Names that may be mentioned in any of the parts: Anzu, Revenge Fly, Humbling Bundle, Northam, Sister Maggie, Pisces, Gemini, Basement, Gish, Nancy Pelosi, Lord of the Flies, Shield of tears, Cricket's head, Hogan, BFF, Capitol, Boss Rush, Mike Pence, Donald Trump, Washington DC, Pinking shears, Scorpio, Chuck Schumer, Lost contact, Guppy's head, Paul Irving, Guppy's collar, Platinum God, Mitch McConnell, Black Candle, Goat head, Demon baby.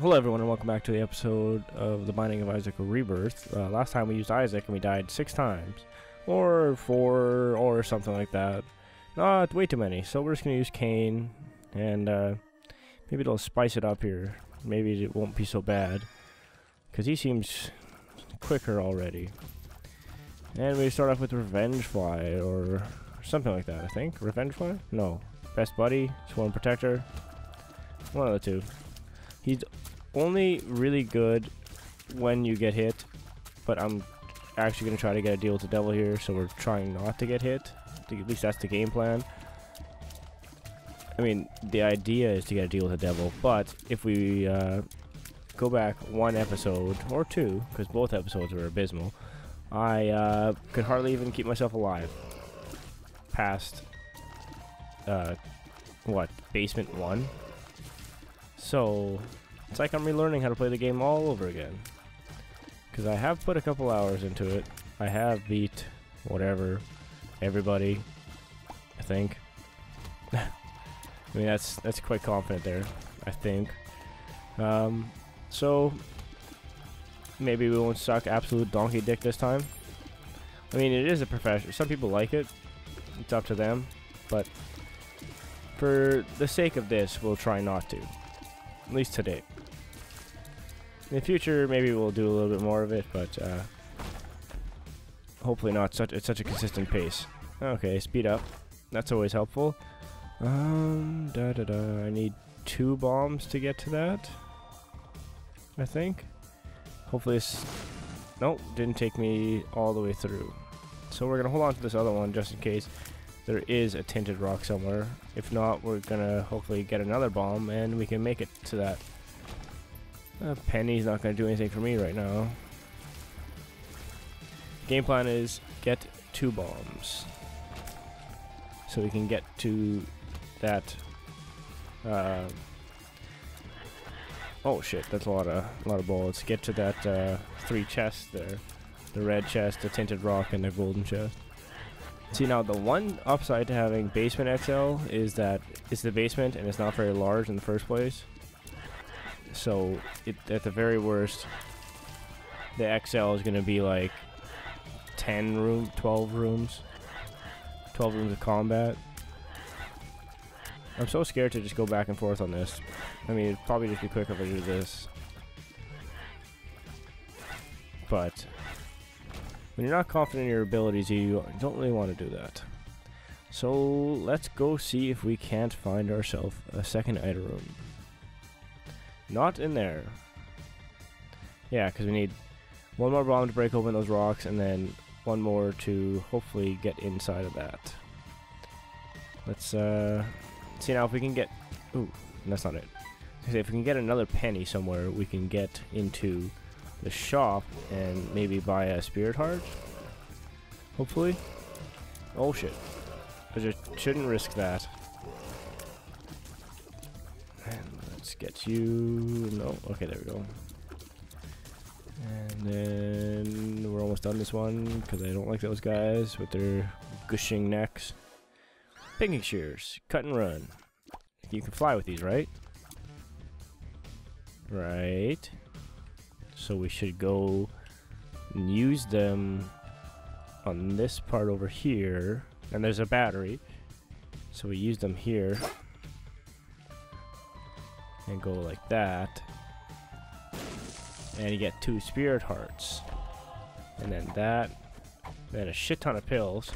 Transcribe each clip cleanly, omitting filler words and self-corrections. Hello everyone and welcome back to the episode of The Binding of Isaac Rebirth. Last time we used Isaac and we died 6 times. Or 4 or something like that. Not way too many. So we're just going to use Cain and maybe it'll spice it up here. Maybe it won't be so bad. Because he seems quicker already. And we start off with Revenge Fly or something like that I think. Revenge Fly? No. Best Buddy? Twin Protector? One of the two. He's only really good when you get hit, but I'm actually going to try to get a deal with the devil here, so we're trying not to get hit. At least that's the game plan. I mean, the idea is to get a deal with the devil, but if we go back 1 episode, or 2, because both episodes were abysmal, I could hardly even keep myself alive past, what, basement 1? So, it's like I'm relearning how to play the game all over again. Because I have put a couple hours into it. I have beat whatever, everybody, I think. I mean, that's quite confident there, I think. So, maybe we won't suck absolute donkey dick this time. I mean, it is a profession. Some people like it. It's up to them. But, for the sake of this, we'll try not to. At least today. In the future, maybe we'll do a little bit more of it, but hopefully not at such a consistent pace. Okay, speed up. That's always helpful. I need 2 bombs to get to that. I think. Hopefully this... Nope, didn't take me all the way through. So we're gonna hold on to this other one just in case there is a tinted rock somewhere. If not, we're gonna hopefully get another bomb and we can make it to that. A penny's not gonna do anything for me right now. Game plan is get 2 bombs. So we can get to that. Oh shit, that's a lot of bullets. Get to that 3 chests there. The red chest, the tinted rock, and the golden chest. See, now the one upside to having basement XL is that it's the basement and it's not very large in the first place. So, at the very worst, the XL is going to be like 10 room, 12 rooms of combat. I'm so scared to just go back and forth on this. I mean, it'd probably just be quicker if I do this. But... when you're not confident in your abilities, you don't really want to do that. So let's go see if we can't find ourselves a second item room. Not in there. Yeah, because we need 1 more bomb to break open those rocks, and then 1 more to hopefully get inside of that. Let's see now if we can get... Ooh, that's not it. If we can get another penny somewhere, we can get into... the shop and maybe buy a spirit heart, hopefully. Oh shit, I just shouldn't risk that. And let's get you. No, okay, there we go. And then we're almost done this one because I don't like those guys with their gushing necks. Pinking shears, cut and run. You can fly with these, right? Right. So we should go and use them on this part over here. And there's a battery. So we use them here. And go like that. And you get 2 spirit hearts. And then that. Then a shit ton of pills.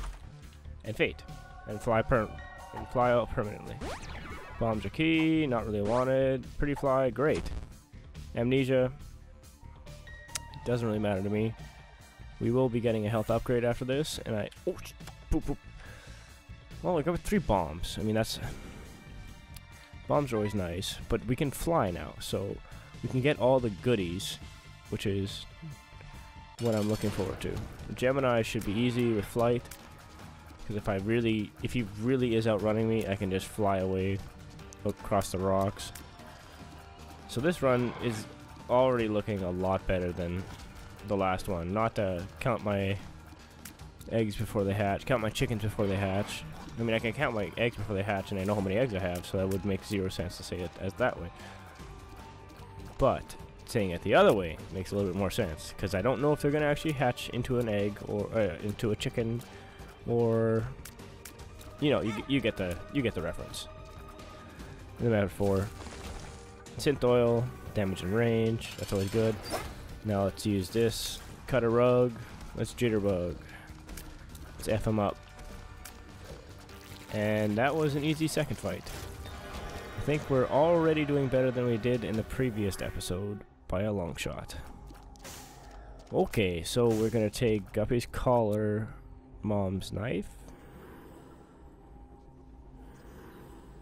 And fate. And fly out permanently. Bombs are key. Not really wanted. Pretty fly. Great. Amnesia. Doesn't really matter to me. We will be getting a health upgrade after this, and I... Oh, boop, boop. Well, we got with 3 bombs. I mean, that's... Bombs are always nice, but we can fly now, so we can get all the goodies, which is what I'm looking forward to. Gemini should be easy with flight, because if he really is outrunning me, I can just fly away across the rocks. So this run is... already looking a lot better than the last one. Not to count my eggs before they hatch, count my chickens before they hatch. I mean, I can count my eggs before they hatch and I know how many eggs I have, so that would make 0 sense to say it as that way. But saying it the other way makes a little bit more sense, because I don't know if they're going to actually hatch into an egg or into a chicken, or you know, you get the reference. And then I have 4 Synth Oil, damage and range. That's always good. Now let's use this. Cut a rug. Let's jitterbug. Let's F him up. And that was an easy second fight. I think we're already doing better than we did in the previous episode by a long shot. Okay, so we're gonna take Guppy's collar, Mom's knife.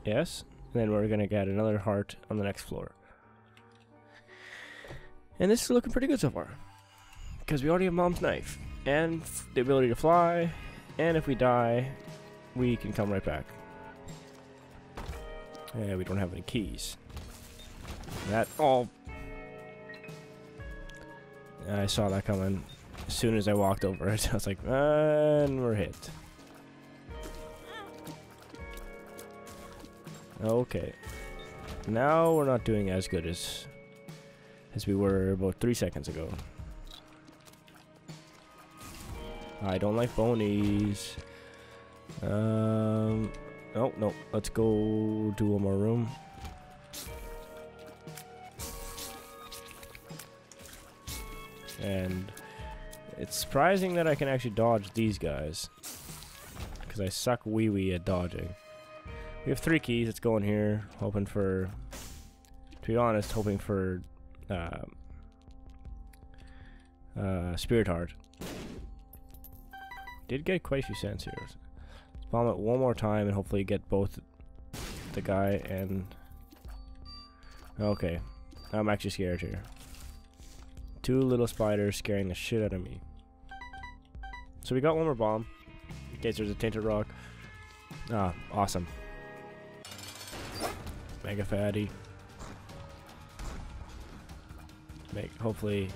Yes. And then we're gonna get another heart on the next floor. And this is looking pretty good so far, because we already have Mom's knife and the ability to fly, and if we die we can come right back. And we don't have any keys. That all I saw that coming as soon as I walked over it. I was like, and we're hit. Okay, now we're not doing as good as we were about 3 seconds ago. I don't like bonies. Oh, no, let's go do one more room. And it's surprising that I can actually dodge these guys, because I suck wee-wee at dodging. We have 3 keys. Let's go in here, hoping for, to be honest, hoping for Spirit Heart. Did get quite a few cents here. Let's bomb it one more time and hopefully get both the guy and... Okay, I'm actually scared here. 2 little spiders scaring the shit out of me. So we got one more bomb, in case there's a Tainted Rock. Ah, awesome. Mega fatty. Make hopefully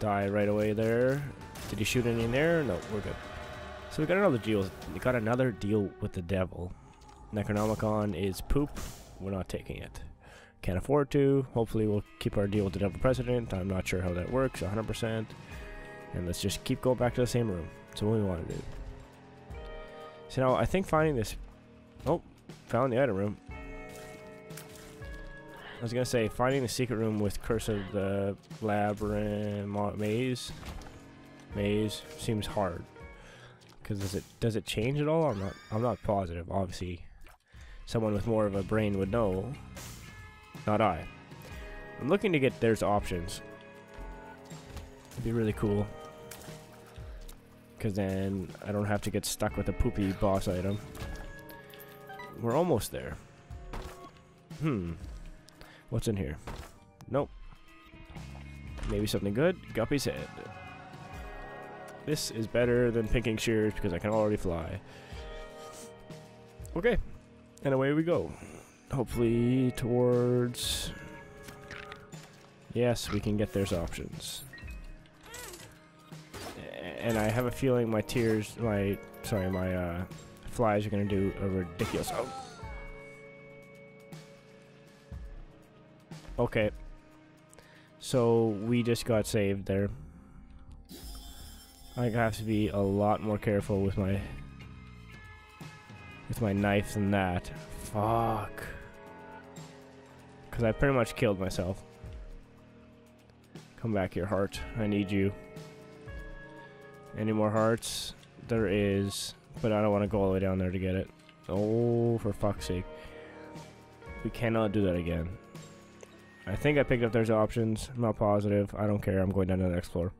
die right away there. Did you shoot any in there? No, we're good. So we got another deal. We got another deal with the devil. Necronomicon is poop. We're not taking it. Can't afford to. Hopefully we'll keep our deal with the devil president. I'm not sure how that works 100%. And let's just keep going back to the same room. So what we want to do. So now I think finding this. Oh, found the item room. I was gonna say, finding the secret room with Curse of the Labyrinth maze seems hard. Because does it change at all? I'm not positive. Obviously, someone with more of a brain would know. Not I. I'm looking to get there's options. It'd be really cool. Because then I don't have to get stuck with a poopy boss item. We're almost there. Hmm. What's in here? Nope. Maybe something good? Guppy's head. This is better than pinking shears because I can already fly. Okay. And away we go. Hopefully towards... Yes, we can get there's options. And I have a feeling my tears... my flies are going to do a ridiculous... Oh. Okay, so we just got saved there. I have to be a lot more careful with my knife than that. Fuck. Because I pretty much killed myself. Come back here, heart. I need you. Any more hearts? There is, but I don't want to go all the way down there to get it. Oh, for fuck's sake. We cannot do that again. I think I picked up there's options. I'm not positive. I don't care. I'm going down to the next floor.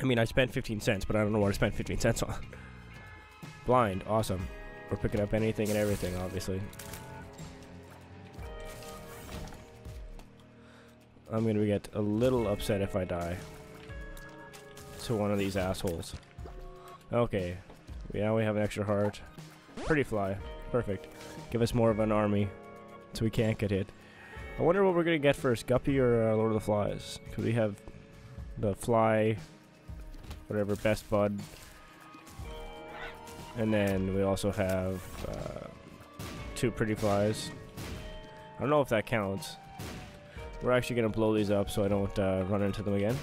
I mean, I spent 15 cents, but I don't know what I spent 15 cents on. Blind. Awesome. We're picking up anything and everything, obviously. I'm going to get a little upset if I die to one of these assholes. Okay. Yeah, we have an extra heart. Pretty fly. Perfect. Give us more of an army so we can't get hit. I wonder what we're going to get first, Guppy or Lord of the Flies? Because we have the fly, whatever, best bud. And then we also have 2 pretty flies. I don't know if that counts. We're actually going to blow these up so I don't run into them again.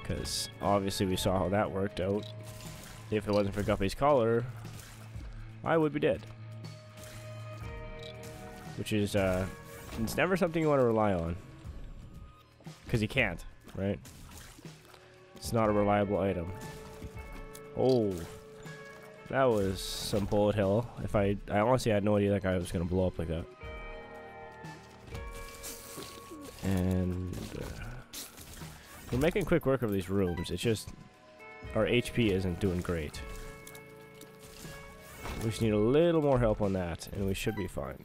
Because obviously we saw how that worked out. If it wasn't for Guppy's collar, I would be dead. Which is, it's never something you want to rely on. Because you can't, right? It's not a reliable item. Oh, that was some bullet hell. If I honestly had no idea that guy was going to blow up like that. And we're making quick work of these rooms. It's just our HP isn't doing great. We just need a little more help on that, and we should be fine.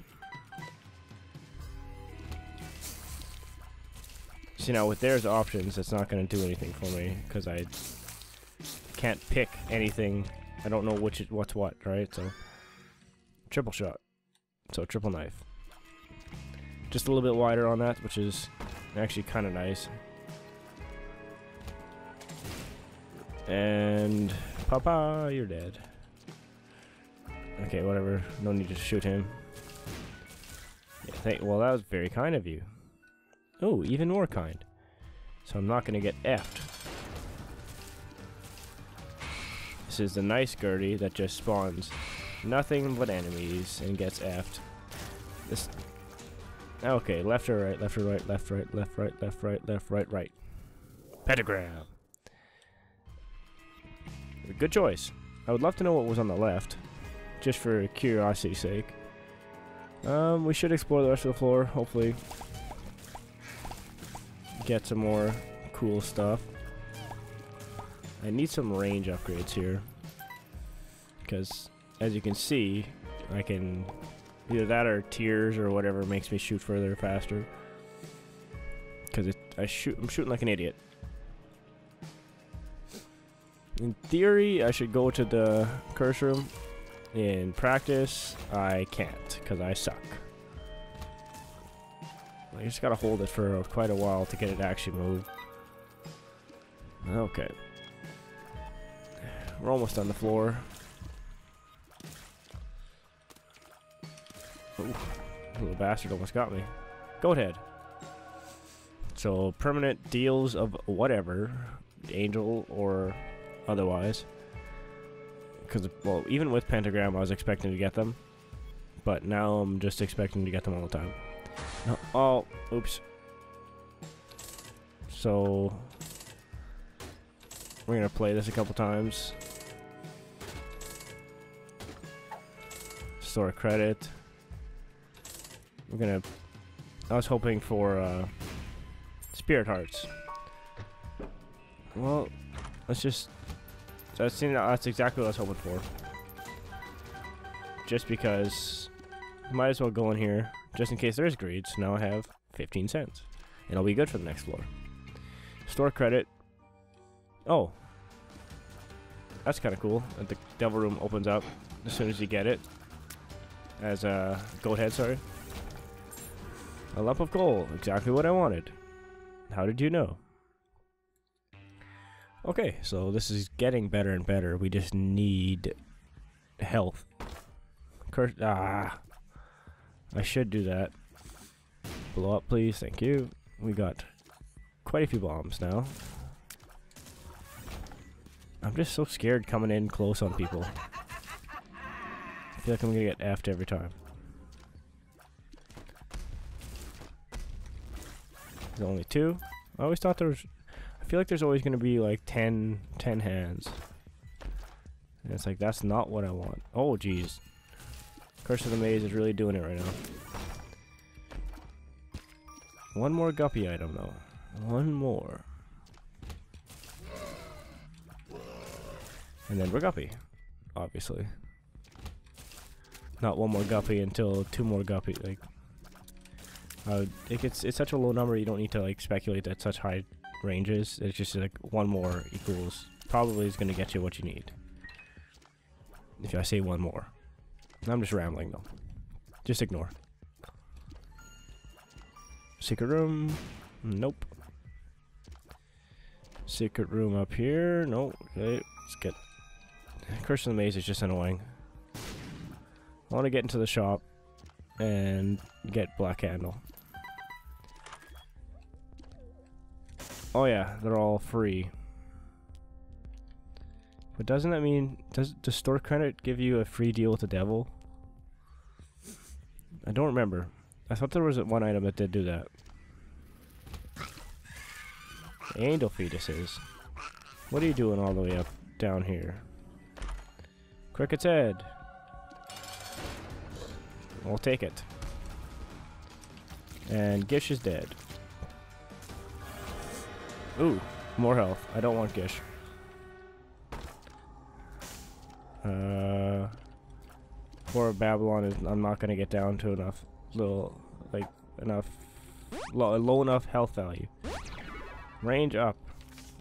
See, now with theirs options, it's not going to do anything for me because I can't pick anything. I don't know which is what's what, right? So triple shot, so triple knife. Just a little bit wider on that, which is actually kind of nice. And Papa, you're dead. Okay, whatever. No need to shoot him. Yeah, well, that was very kind of you. Oh, even more kind. So I'm not going to get effed. This is the nice Gertie that just spawns nothing but enemies and gets effed. This... Okay, left or right, left or right, left, right, left, right, left, right, left, right, right. Pentagram. Good choice. I would love to know what was on the left, just for curiosity's sake. We should explore the rest of the floor, hopefully. Get some more cool stuff. I need some range upgrades here. Because, as you can see, I can... Either that or tears or whatever makes me shoot further, faster. Because I'm shooting like an idiot. In theory, I should go to the curse room. In practice, I can't because I suck. I just gotta hold it for quite a while to get it to actually move. Okay. We're almost on the floor. Ooh, little bastard almost got me. Goat head. So permanent deals of whatever, angel or otherwise. Because, well, even with Pentagram, I was expecting to get them, but now I'm just expecting to get them all the time. No, oh, oops. So we're gonna play this a couple times. Store credit. We're gonna... I was hoping for spirit hearts. Well, let's just... That's exactly what I was hoping for. Just because... Might as well go in here, just in case there's greed, so now I have 15 cents. And I'll be good for the next floor. Store credit. Oh. That's kind of cool, that the devil room opens up as soon as you get it. As a... goat head, sorry. A lump of coal, exactly what I wanted. How did you know? Okay, so this is getting better and better. We just need health. I should do that. Blow up, please. Thank you. We got quite a few bombs now. I'm just so scared coming in close on people. I feel like I'm gonna get effed every time. There's only two. I always thought there was... I feel like there's always going to be like 10 hands. And it's like, that's not what I want. Oh, jeez. Curse of the Maze is really doing it right now. One more Guppy item, though. One more. And then we're Guppy. Obviously. Not one more Guppy until two more Guppy. Like... it's such a low number, you don't need to like speculate at such high ranges. It's just like one more equals probably is going to get you what you need. If I say one more, I'm just rambling though. Just ignore. Secret room? Nope. Secret room up here? Nope. Okay, let's get... Curse of the Maze is just annoying. I want to get into the shop and get Black Candle. Oh yeah, they're all free. But doesn't that mean, does store credit give you a free deal with the devil? I don't remember. I thought there was one item that did do that. Angel fetuses. What are you doing all the way up down here? Cricket's head. We'll take it. And Gish is dead. Ooh, more health. I don't want Gish. Horror Babylon is. I'm not gonna get down to enough little, like low enough health value. Range up.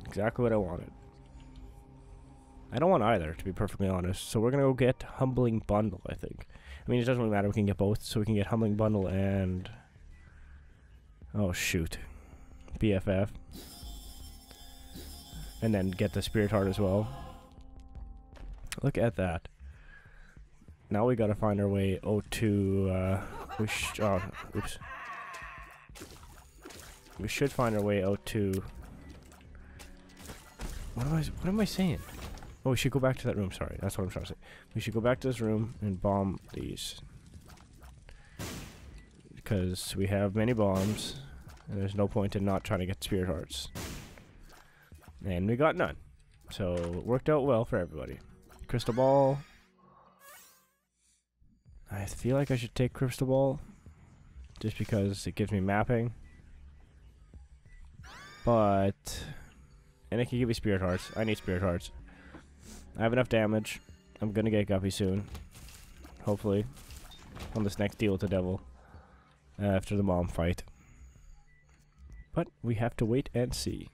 Exactly what I wanted. I don't want either, to be perfectly honest. So we're gonna go get Humbling Bundle, I think. I mean, it doesn't really matter. We can get both, so we can get Humbling Bundle and. Oh shoot, BFF. And then get the Spirit Heart as well. Look at that. Now we gotta find our way We should find our way out to... What am I saying? Oh, we should go back to that room, sorry. That's what I'm trying to say. We should go back to this room and bomb these. Because we have many bombs, and there's no point in not trying to get Spirit Hearts. And we got none. So, it worked out well for everybody. Crystal Ball. I feel like I should take Crystal Ball. Just because it gives me mapping. But... And it can give me Spirit Hearts. I need Spirit Hearts. I have enough damage. I'm gonna get Guppy soon. Hopefully. On this next deal with the devil. After the mom fight. But we have to wait and see.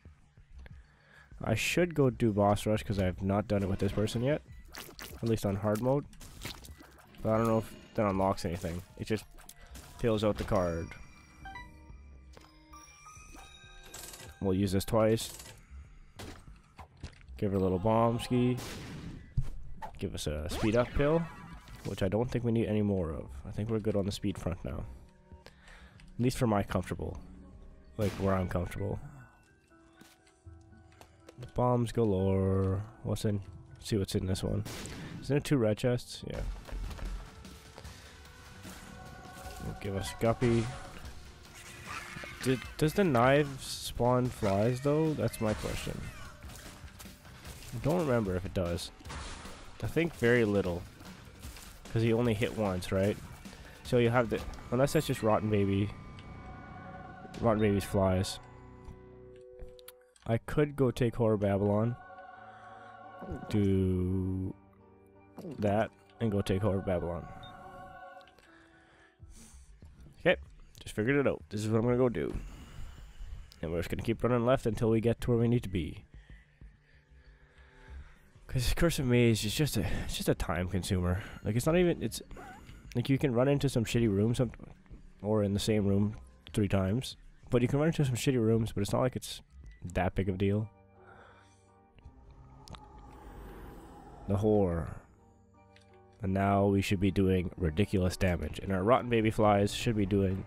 I should go do Boss Rush because I have not done it with this person yet. At least on hard mode. But I don't know if that unlocks anything. It just peels out the card. We'll use this twice. Give her a little bomb ski. Give us a speed up pill. Which I don't think we need any more of. I think we're good on the speed front now. At least for my comfortable. Like where I'm comfortable. Bombs galore. What's in? See what's in this one. Is there 2 red chests? Yeah. It'll give us Guppy. Does the knife spawn flies though? That's my question. I don't remember if it does. I think very little. Because you only hit once, right? So you have the... Unless that's just Rotten Baby. Rotten Baby's flies. I could go take Horror Babylon, do that, and go take Horror Babylon. Okay, just figured it out. This is what I'm going to go do. And we're just going to keep running left until we get to where we need to be. Because Curse of Maze is just a time consumer. Like, it's not even, it's, like, you can run into some shitty room, or in the same room 3 times. But you can run into some shitty rooms, but it's not like it's that big of a deal. The whore. And now we should be doing ridiculous damage. And our Rotten Baby flies should be doing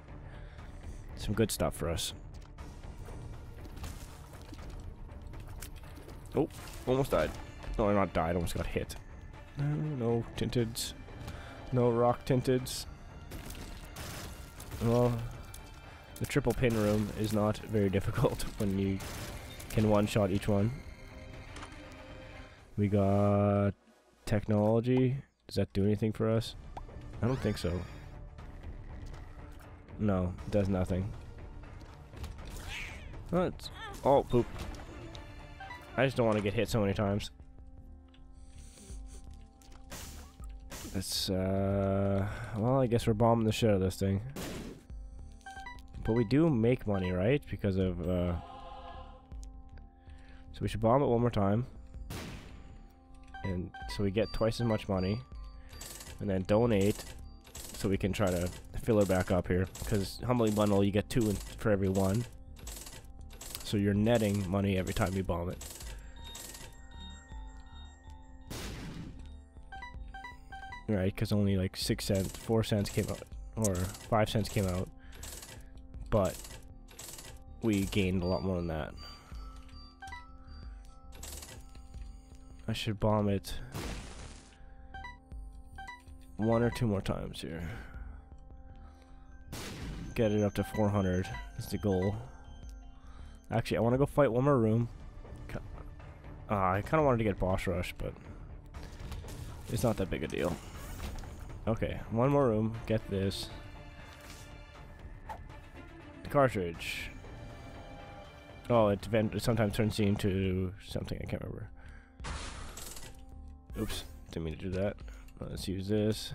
some good stuff for us. Oh, almost died. No, I'm not died, almost got hit. No tinteds. No rock tinteds. Well, the triple pin room is not very difficult when you can one-shot each one. We got technology. Does that do anything for us? I don't think so. No, it does nothing. Oh, oh poop. I just don't want to get hit so many times. That's well, I guess we're bombing the shit out of this thing. But we do make money, right? Because of, So we should bomb it one more time. And so we get twice as much money. And then donate. So we can try to fill her back up here. Because Humbling Bundle, you get 2 for every 1. So you're netting money every time you bomb it. Right, because only like 6 cents, 4 cents came out. Or 5 cents came out. But we gained a lot more than that. I should bomb it one or two more times here. Get it up to 400 is the goal. Actually, I want to go fight one more room. I kind of wanted to get Boss Rush, but it's not that big a deal. Okay, one more room. Get this. The cartridge. Oh, it sometimes turns into something. I can't remember. Oops, didn't mean to do that. Let's use this.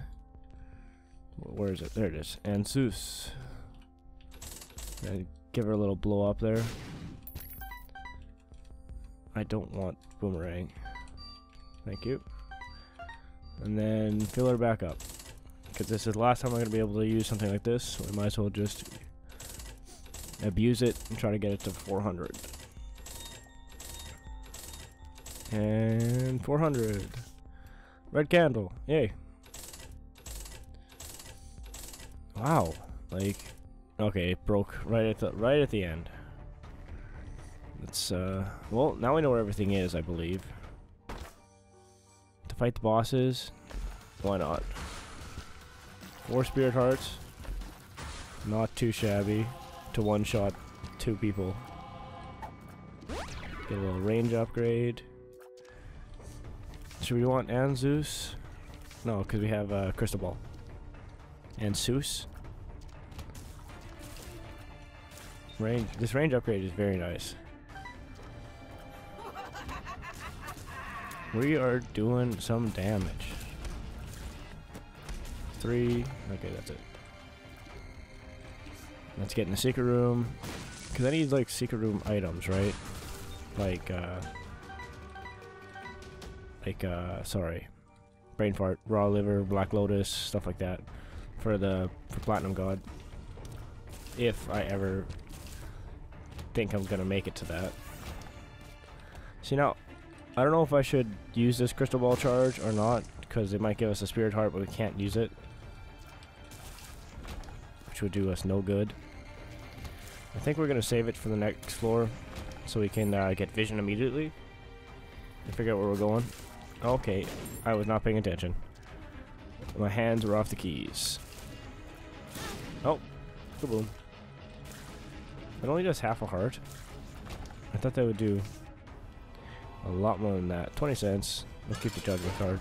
Where is it? There it is. Anzu. Give her a little blow up there. I don't want boomerang. Thank you. And then fill her back up, because this is the last time I'm gonna be able to use something like this. So we might as well just abuse it and try to get it to 400. And 400. Red candle. Yay. Wow. Like, okay, it broke right at the end. It's well, now we know where everything is, I believe. To fight the bosses, why not? 4 spirit hearts. Not too shabby to one shot 2 people. Get a little range upgrade. Should we want Anzu? No, because we have Crystal Ball. Anzu. Range. This range upgrade is very nice. We are doing some damage. 3. Okay, that's it. Let's get in the secret room, because I need like secret room items, right? Like sorry, brain fart, raw liver, black lotus, stuff like that, for Platinum God. If I ever think I'm gonna make it to that. See, now I don't know if I should use this Crystal Ball charge or not, because it might give us a spirit heart, but we can't use it, which would do us no good. I think we're gonna save it for the next floor, so we can get vision immediately and figure out where we're going. Okay, I was not paying attention. My hands were off the keys. Oh, kaboom. It only does half a heart. I thought that would do a lot more than that. 20 cents. Let's keep the judgment card.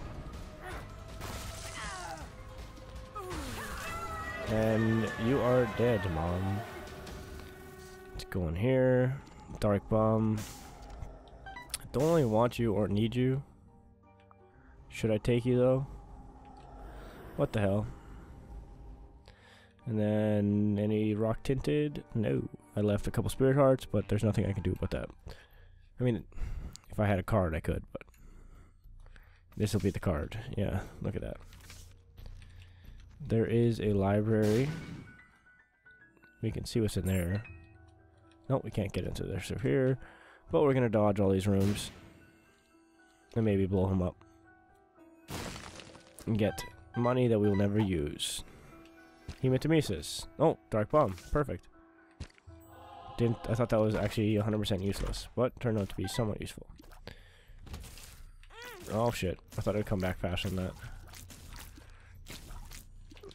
And you are dead, Mom. Let's go in here. Dark bomb. Don't really want you or need you. Should I take you though? What the hell? And then any rock tinted? No. I left a couple spirit hearts, but there's nothing I can do about that. I mean, if I had a card I could, but this will be the card. Yeah, look at that. There is a library. We can see what's in there. No, we can't get into this or here, but we're gonna dodge all these rooms and maybe blow them up and get money that we will never use. Hematemesis. Oh, dark bomb. Perfect. I thought that was actually 100% useless, but turned out to be somewhat useful. Oh shit, I thought it would come back faster than that.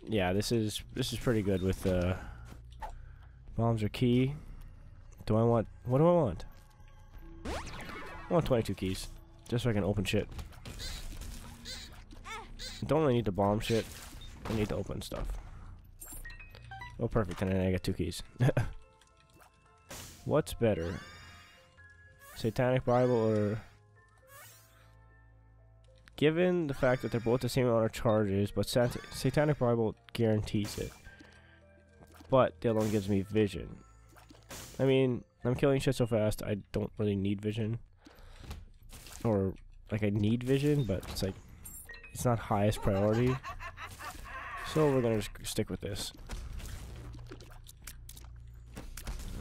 Yeah, this is pretty good with the bombs are key. Do I want, what do I want? I want 22 keys, just so I can open shit. I don't really need to bomb shit, I need to open stuff. Oh perfect, and then I got 2 keys. What's better, Satanic Bible or... Given the fact that they're both the same amount of charges, but Satanic Bible guarantees it, but the other one gives me vision. I mean, I'm killing shit so fast, I don't really need vision. Or, like, I need vision, but it's like, it's not highest priority. So we're gonna just stick with this.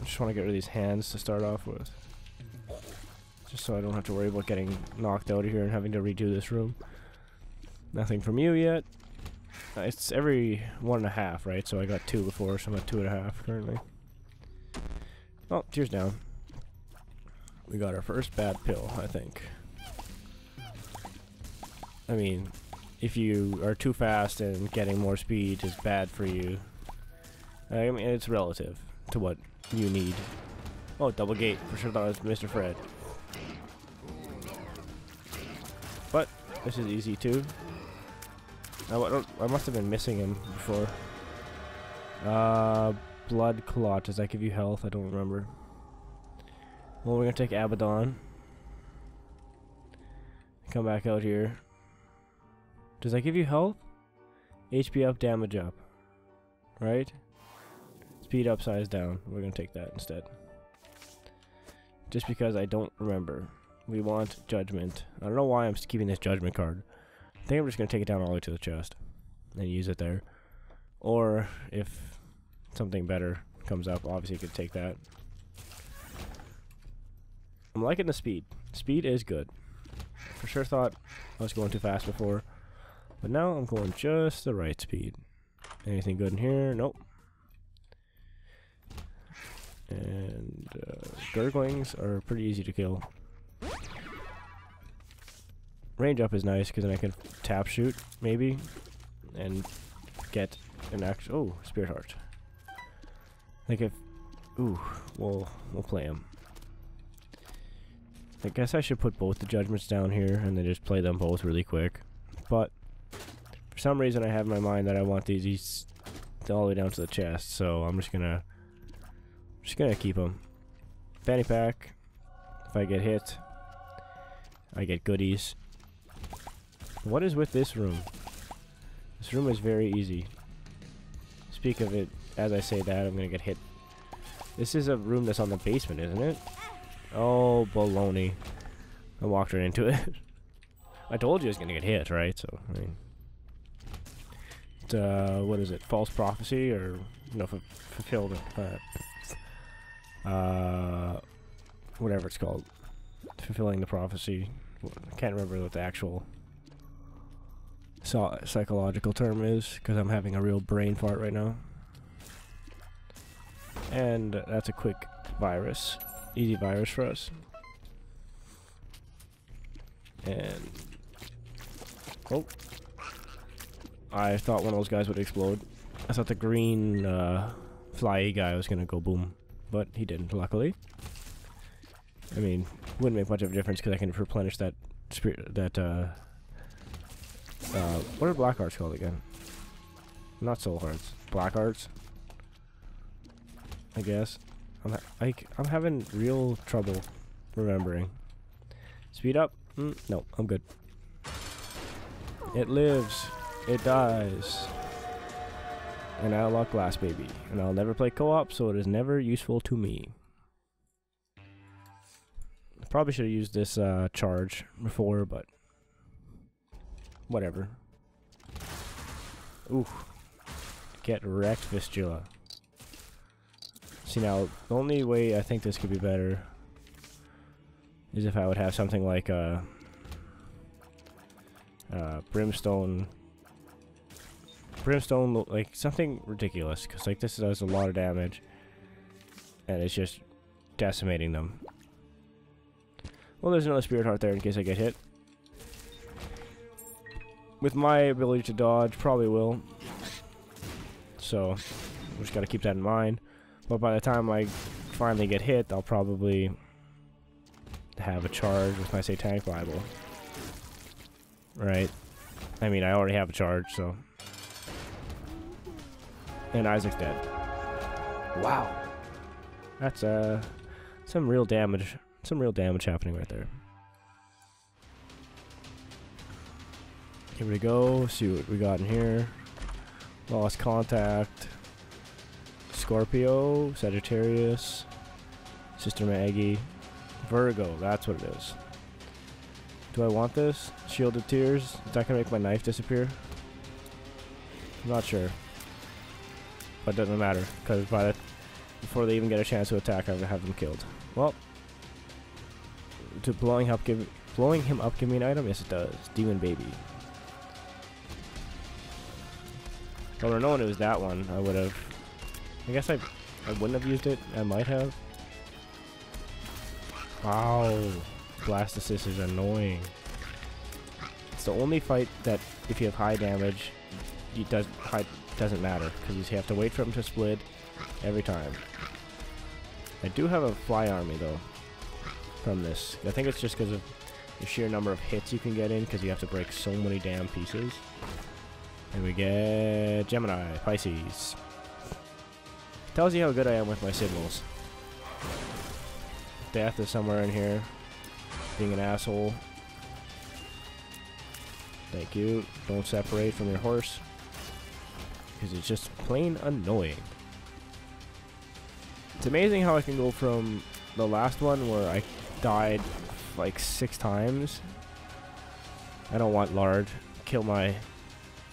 Just want to get rid of these hands to start off with, just so I don't have to worry about getting knocked out of here and having to redo this room. Nothing from you yet. It's every 1.5, right? So I got 2 before, so I'm at 2.5 currently. Oh, tears down. We got our first bad pill, I think. I mean, if you are too fast and getting more speed is bad for you. I mean, it's relative to what you need. Oh, double gate. For sure that was Mr. Fred. But this is easy too. I must have been missing him before. Blood clot. Does that give you health? I don't remember. Well, we're gonna take Abaddon. Come back out here. Does that give you health? HP up, damage up. Right? Speed up, size down. We're gonna take that instead. Just because I don't remember. We want judgment. I don't know why I'm keeping this judgment card. I think I'm just gonna take it down all the way to the chest and use it there. Or if something better comes up, obviously I could take that. I'm liking the speed. Speed is good. For sure thought I was going too fast before, but now I'm going just the right speed. Anything good in here? Nope. And gurglings are pretty easy to kill. Range up is nice because then I can tap shoot maybe and get an actual spirit heart. Like if we'll play him. I guess I should put both the judgments down here and then just play them both really quick. But for some reason I have in my mind that I want these all the way down to the chest, so I'm just gonna keep them. Fanny pack. If I get hit, I get goodies. What is with this room? This room is very easy. Speak of it, as I say that, I'm gonna get hit. This is a room that's on the basement, isn't it? Oh, baloney. I walked right into it. I told you I was gonna get hit, right? So, I mean... what is it? False prophecy? Or, no, fulfilled... whatever it's called. Fulfilling the prophecy. I can't remember what the actual... psychological term is, because I'm having a real brain fart right now. And that's a quick virus. Easy virus for us. And... oh. I thought one of those guys would explode. I thought the green fly guy was gonna go boom. But he didn't, luckily. I mean, wouldn't make much of a difference because I can replenish that... what are black hearts called again? Not soul hearts. Black hearts? I guess. I'm having real trouble remembering. Speed up? No, I'm good. It lives. It dies. And I lock Glass Baby. And I'll never play co-op, so it is never useful to me. I probably should have used this charge before, but... whatever. Ooh. Get wrecked, Vistula. See, now, the only way I think this could be better is if I would have something like a... Brimstone... Brimstone, like, something ridiculous, because, like, this does a lot of damage, and it's just decimating them. Well, there's another Spirit Heart there in case I get hit. With my ability to dodge, probably will. So, I just gotta keep that in mind. But by the time I finally get hit, I'll probably have a charge with my Satanic Bible. Right? I mean, I already have a charge, so... and Isaac's dead. Wow. That's, some real damage. Some real damage happening right there. Here we go. See what we got in here. Lost contact. Scorpio, Sagittarius, Sister Maggie, Virgo, that's what it is. Do I want this? Shield of Tears? Is that going to make my knife disappear? I'm not sure. But it doesn't matter, because before they even get a chance to attack, I'm going to have them killed. Well, blowing him up give me an item? Yes, it does. Demon Baby. If I would have known it was that one, I would have... I guess I wouldn't have used it. I might have. Wow. Blast assist is annoying. It's the only fight that if you have high damage, it doesn't matter, because you have to wait for him to split every time. I do have a fly army though from this. I think it's just because of the sheer number of hits you can get in, because you have to break so many damn pieces. And we get Gemini, Pisces. Tells you how good I am with my signals. Death is somewhere in here. Being an asshole. Thank you. Don't separate from your horse, because it's just plain annoying. It's amazing how I can go from the last one where I died like 6 times. I don't want large. Kill my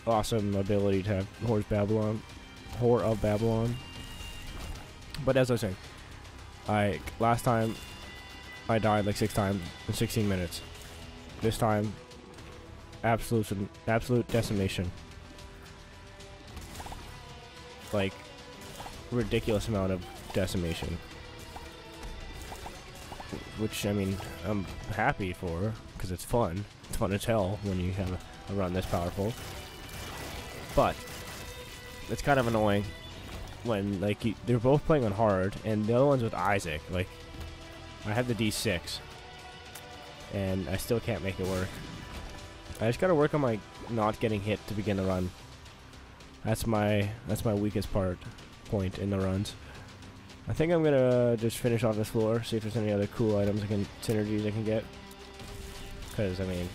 awesome ability to have Horror of Babylon. But as I was saying, last time I died like 6 times in 16 minutes. This time, absolute decimation. Like, ridiculous amount of decimation. Which, I mean, I'm happy for, because it's fun. It's fun as hell when you have a run this powerful. But it's kind of annoying when, like, they're both playing on hard, and the other one's with Isaac. Like, I have the D6, and I still can't make it work. I just gotta work on my not getting hit to begin the run. That's my weakest point in the runs. I think I'm gonna just finish off this floor, see if there's any other cool items synergies I can get. Because, I mean,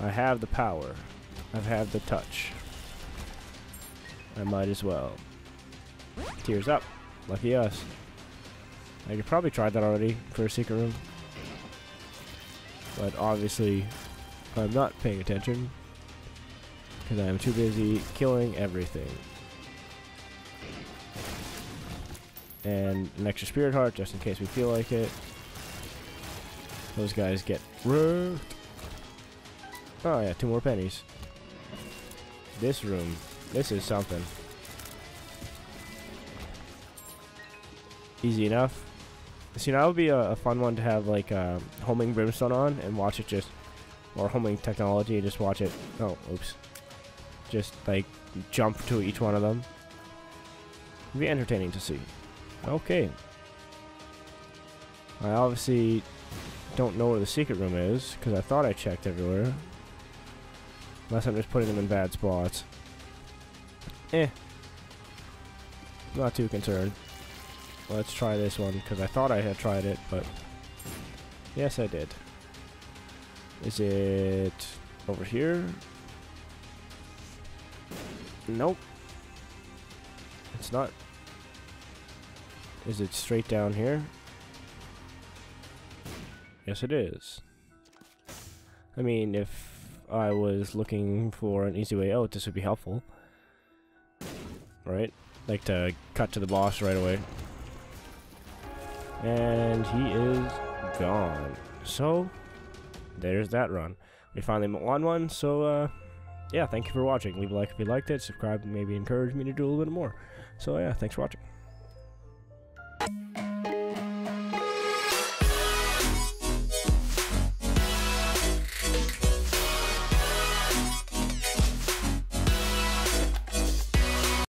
I have the power. I have the touch. I might as well. Tears up. Lucky us. I could probably try that already for a secret room. But obviously, I'm not paying attention, because I am too busy killing everything. And an extra spirit heart, just in case we feel like it. Those guys get wrecked. Oh yeah, 2 more pennies. This room, this is something. Easy enough. See, that would be a fun one to have, like, Humbling Brimstone on and watch it just, or Humbling Technology and just watch it, oh, oops. Just, like, jump to each one of them. It'd be entertaining to see. Okay. I obviously don't know where the secret room is, because I thought I checked everywhere. Unless I'm just putting them in bad spots. Eh. Not too concerned. Let's try this one, because I thought I had tried it, but yes, I did. Is it over here? Nope. It's not. Is it straight down here? Yes, it is. I mean, if I was looking for an easy way out, this would be helpful. Right? Like to cut to the boss right away. And he is gone. So, there's that run. We finally won one, so, yeah, thank you for watching. Leave a like if you liked it, subscribe, and maybe encourage me to do a little bit more. So, yeah, thanks for watching.